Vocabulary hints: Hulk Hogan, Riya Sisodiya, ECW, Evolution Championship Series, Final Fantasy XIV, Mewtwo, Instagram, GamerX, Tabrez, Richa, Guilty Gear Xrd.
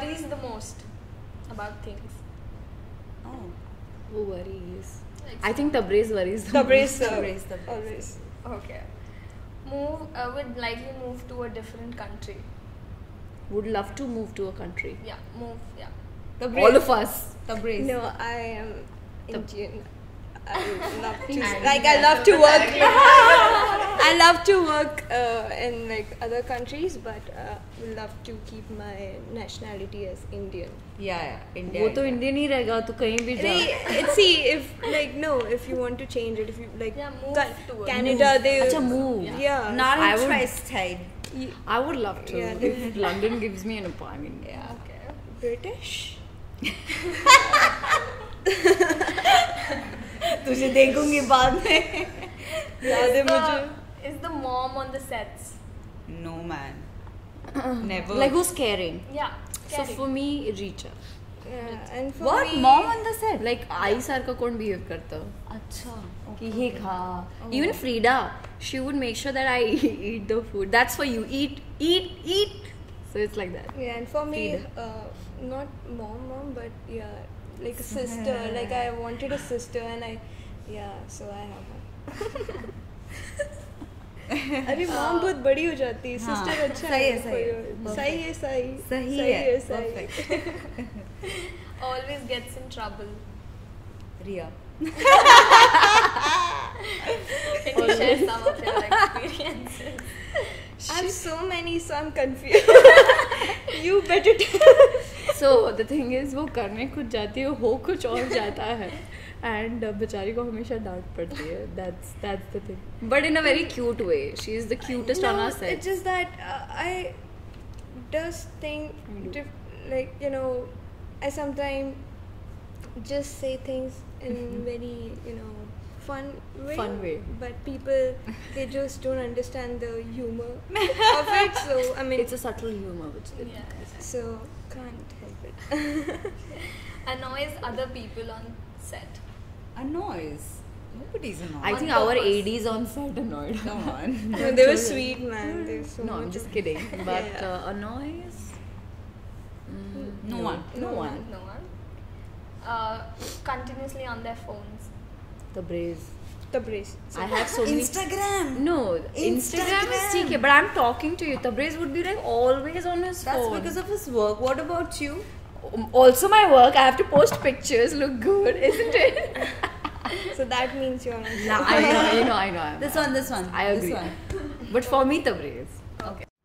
worries the most about things? Oh. Who worries? Exactly. I think Tabrez worries the most. Tabrez. Always. Okay. Would likely move to a different country. Would love to move to a country. Yeah, move, yeah. Tabrez. All of us. Tabrez. No, I am Indian. I love to work in like other countries, but would love to keep my nationality as Indian. Yeah, Indian. वो तो Indian ही रहेगा तो कहीं भी जा. See, if like no, if you want to change it, if you like move Canada, move. They अच्छा move. Yeah, not interest side. I would love to. Yeah, if London gives me an appointment. Yeah. Okay. British. तुझे देखूंगी बाद में. Is the mom on the sets? No, man. Never. Like who's caring? Yeah. Caring. So for me, Richa. Yeah, and for what me, mom on the set? Like Aisar ka kaun behave karta. Achha. Okay. Ki ye kha. Okay. Even Frida, she would make sure that I eat the food. That's for you. Eat. So it's like that. Yeah, and for me, not mom, but yeah. Like a sister, like I wanted a sister, and so I have one. अरे mom बहुत बड़ी हो जाती है, sister अच्छा है, सही है. Always gets in trouble. Riya. Can you share some of your experiences? I have so many, so I'm confused. You better tell. So the thing is, वो करने कुछ जाती है, हो कुछ और जाता है, and बेचारी को हमेशा डांट पड़ती है. That's the thing. But in a very cute way. She is the cutest on our set. It's just that I just think I sometimes just say things in very fun way, but people they just don't understand the humor of it. So I mean, it's a subtle humor, so can't help it. Annoys other people on set. Annoys. Nobody's annoyed. I think our ADs on set annoyed. Come on. No, they were sweet, man. They were so. No, I'm just kidding. But annoys. No one. Continuously on their phones. Tabrez. So I have so many. Instagram. No, Instagram is okay, but I'm talking to you. Tabrez would be like always on his phone. That's because of his work. What about you? Also my work. I have to post pictures. Look good, isn't it? So that means you're on Instagram. I know. This one. I agree. But for me, Tabrez. Okay.